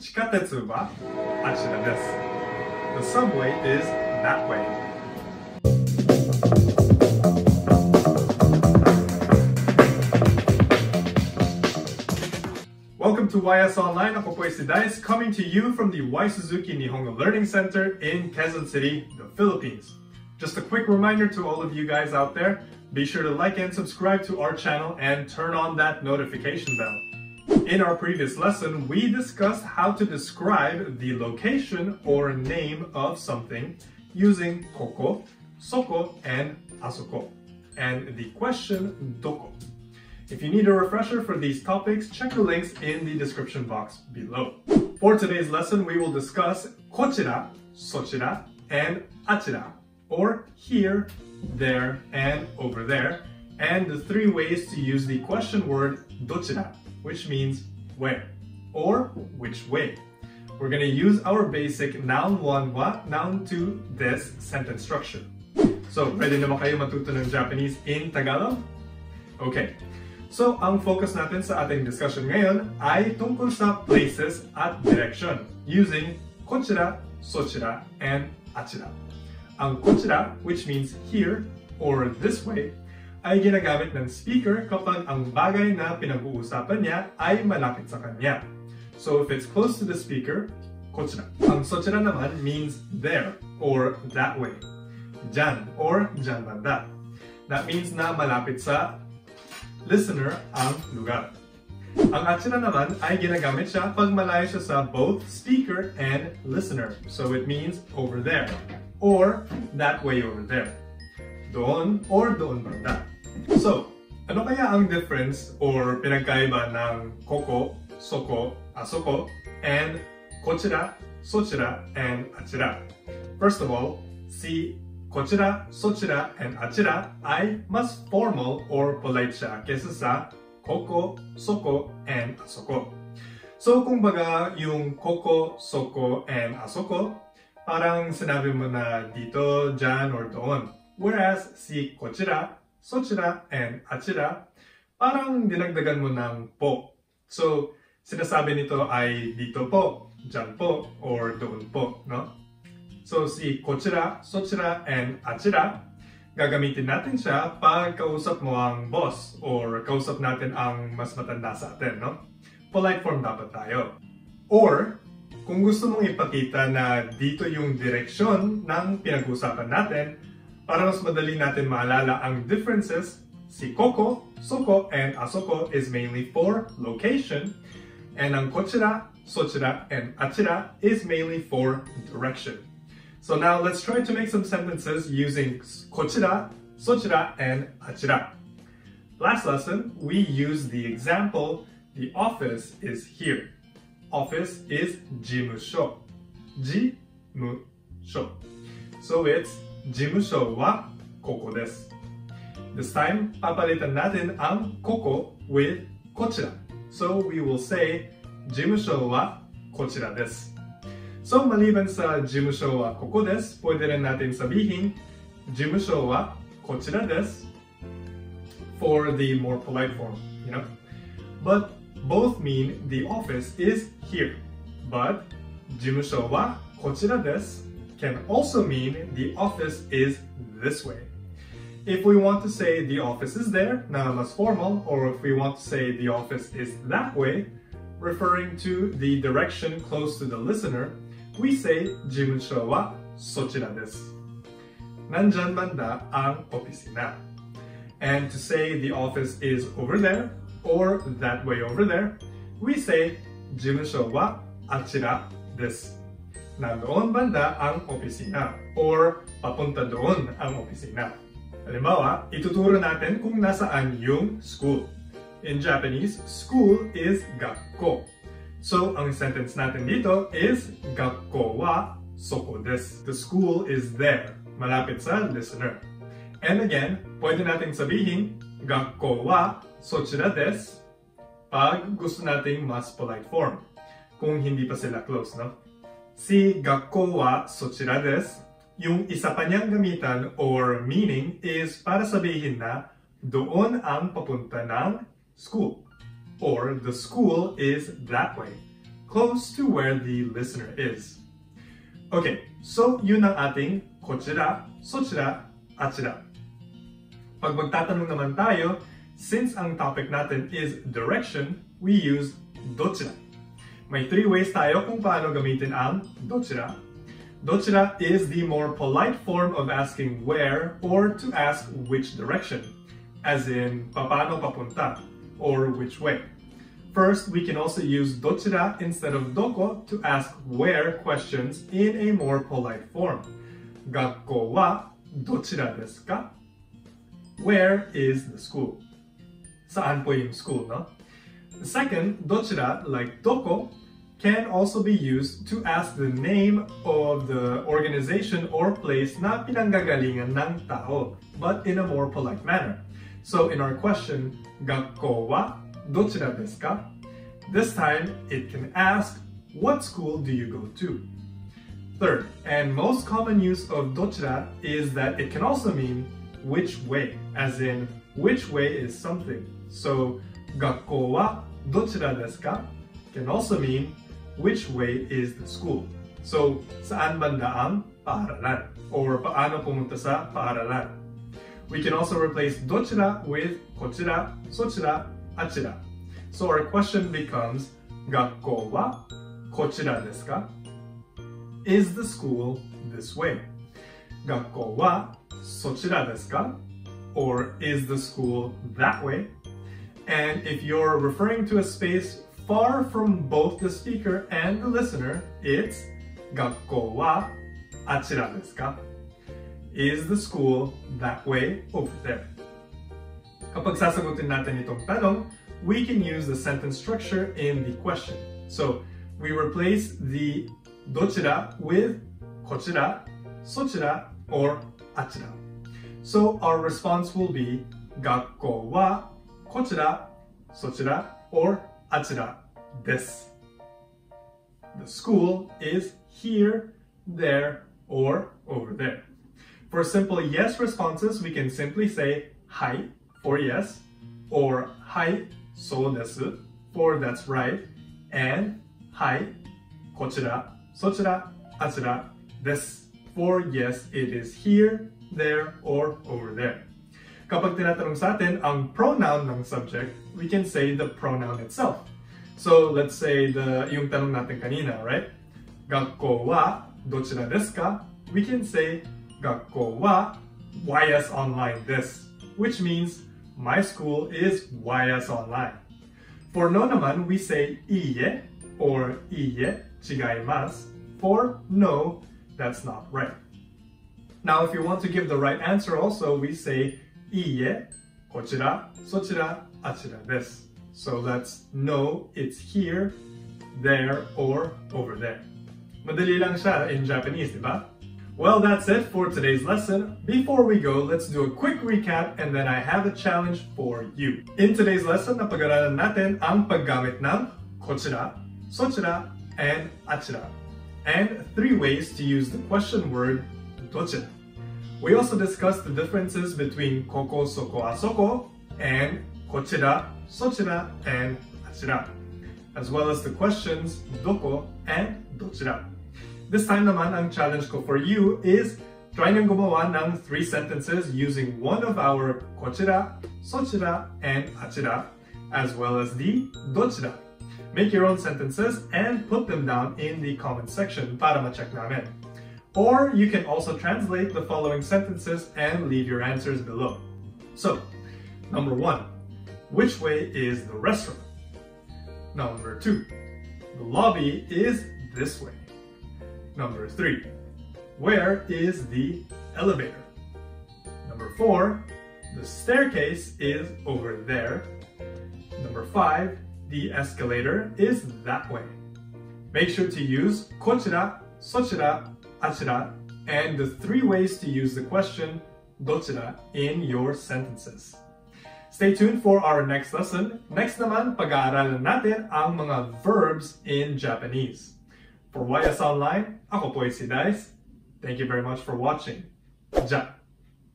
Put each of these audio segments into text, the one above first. Chikatetsu wa ashira desu. The subway is that way. Welcome to YS Online. Ako po si Dice, coming to you from the Y. Suzuki Nihongo Learning Center in Quezon City, the Philippines. Just a quick reminder to all of you guys out there, be sure to like and subscribe to our channel and turn on that notification bell. In our previous lesson, we discussed how to describe the location or name of something using koko, soko, and asoko, and the question doko. If you need a refresher for these topics, check the links in the description box below. For today's lesson, we will discuss kochira, sochira, and achira, or here, there, and over there, and the three ways to use the question word dochira, which means where or which way. We're going to use our basic noun 1 wa, noun 2 des sentence structure. So, ready na ba kayo matuto ng Japanese in Tagalog? Okay. So, ang focus natin sa ating discussion ngayon ay tungkol sa places at direction using kochira, sochira, and achira. Ang kochira, which means here or this way, ay ginagamit ng speaker kapag ang bagay na pinag-uusapan niya ay malapit sa kanya. So if it's close to the speaker, kochira. Ang sochira naman means there or that way. Jan or jan banda. That means na malapit sa listener ang lugar. Ang achira naman ay ginagamit siya pag malayo siya sa both speaker and listener. So it means over there or that way over there, doon or doon banda. So, ano kaya ang difference or pinagkaiba ng koko, soko, asoko, and kochira, sochira, and achira? First of all, si kochira, sochira, and achira ay mas formal or polite siya kesa sa koko, soko, and asoko. So, kung baga yung koko, soko, and asoko, parang sinabi mo na dito, dyan, or doon. Whereas si kochira, sochira, and achira, parang dinagdagan mo ng po. So, sinasabi nito ay dito po, dyan po, or doon po, no? So, si kochira, sochira, and achira, gagamitin natin siya pag kausap mo ang boss or kausap natin ang mas matanda sa atin, no? Polite form dapat tayo. Or, kung gusto mong ipakita na dito yung direksyon ng pinag-usapan natin, para mas madali natin maalala ang differences, si koko, soko, and asoko is mainly for location, and ang kochira, sochira, and achira is mainly for direction. So now let's try to make some sentences using kochira, sochira, and achira. Last lesson, we used the example, the office is here. Office is jimusho. Jimusho. So it's jimusho wa koko desu. This time, papalitan natin ang koko with kochira. So we will say jimusho wa kochira desu. So maliban sa jimusho wa koko desu, pwede rin natin sabihin jimusho wa kochira desu for the more polite form, you know. But both mean the office is here, but jimusho wa kochira desu can also mean the office is this way. If we want to say the office is there, na mas formal, or if we want to say the office is that way, referring to the direction close to the listener, we say jimusho wa sochira desu. Nanjan banda ang opisina. And to say the office is over there, or that way over there, we say jimusho wa achira desu. Nandoon banda ang opisina, or papunta doon ang opisina. Halimbawa, ituturo natin kung nasaan yung school. In Japanese, school is gakko. So, ang sentence natin dito is gakko wa soko desu. The school is there, malapit sa listener. And again, pwede natin sabihin gakko wa sochira desu pag gusto nating mas polite form, kung hindi pa sila close, no? Si gakko wa sochira desu, yung isa pa niyang gamitan or meaning is para sabihin na doon ang papunta ng school, or the school is that way. close to where the listener is. Okay, so yun ang ating kochira, sochira, achira. Pag magtatanong naman tayo, since ang topic natin is direction, we use dochira. May three ways tayo kung paano gamitin ang dochira. Dochira is the more polite form of asking where or to ask which direction, as in paano papunta or which way. First, we can also use dochira instead of doko to ask where questions in a more polite form. Gakko wa dochira desu ka? Where is the school? Saan po yung school, no? Second, dochira, like doko, can also be used to ask the name of the organization or place na pinanggagalingan ng tao, but in a more polite manner. So in our question, Gakko wa dochira desu ka? This time, it can ask, what school do you go to? Third, and most common use of dochira is that it can also mean which way, as in which way is something. So Gakko wa dochira desu ka can also mean which way is the school. So saan banda ang paaralan, or paano pumunta sa paaralan. We can also replace dochira with kochira, sochira, achira. So our question becomes Gakko wa kochira desu ka? Is the school this way? Gakko wa sochira desu ka? Or is the school that way? And if you're referring to a space far from both the speaker and the listener, it's Gakko wa achira desu ka? Is the school that way over there? Kapag sasagutin natin itong tanong, we can use the sentence structure in the question. So we replace the dochira with kochira, sochira, or achira. So our response will be Gakko wa kochira, sochira, or achira desu. The school is here, there, or over there. For simple yes responses, we can simply say hai for yes, or hai sou desu for that's right, and hai kochira, sochira, achira desu for yes, it is here, there, or over there. Kapag tinatanong sa atin ang pronoun ng subject, we can say the pronoun itself. So let's say yung tanong natin kanina, right? Gakko wa dochira desu ka? We can say Gakko wa YS online desu, which means my school is YS online. For no naman, we say iie or iie chigaimasu. For no, that's not right. Now if you want to give the right answer also, we say iie, kochira, sochira, achira desu. So that's no, it's here, there, or over there. Madali lang siya in Japanese, diba? Well, that's it for today's lesson. Before we go, let's do a quick recap and then I have a challenge for you. In today's lesson, napag-aralan natin ang paggamit ng kochira, sochira, and achira, and three ways to use the question word dochira. We also discussed the differences between koko, soko, asoko, and kochira, sochira, and achira, as well as the questions doko and dochira. This time naman, ang challenge ko for you is try niyong gumawa ng three sentences using one of our kochira, sochira, and achira, as well as the dochira. Make your own sentences and put them down in the comment section para ma-check namin. Or you can also translate the following sentences and leave your answers below. So, number one, which way is the restroom? Number two, the lobby is this way. Number three, where is the elevator? Number four, the staircase is over there. Number five, the escalator is that way. Make sure to use kochira, sochira, achira, and the three ways to use the question dochira in your sentences. Stay tuned for our next lesson. Next naman, pag-aaralan natin ang mga verbs in Japanese. For YS Online, ako po si Dice. Thank you very much for watching. Ja,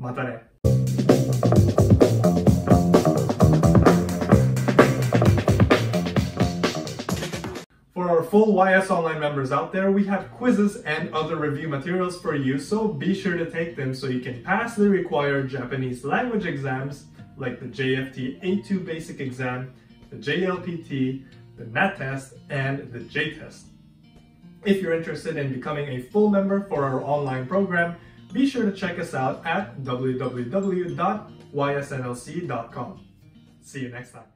mata ne. full YS Online members out there, we have quizzes and other review materials for you, so be sure to take them so you can pass the required Japanese language exams like the JFT A2 basic exam, the JLPT, the NAT Test, and the J test. If you're interested in becoming a full member for our online program, be sure to check us out at www.ysnlc.com. See you next time.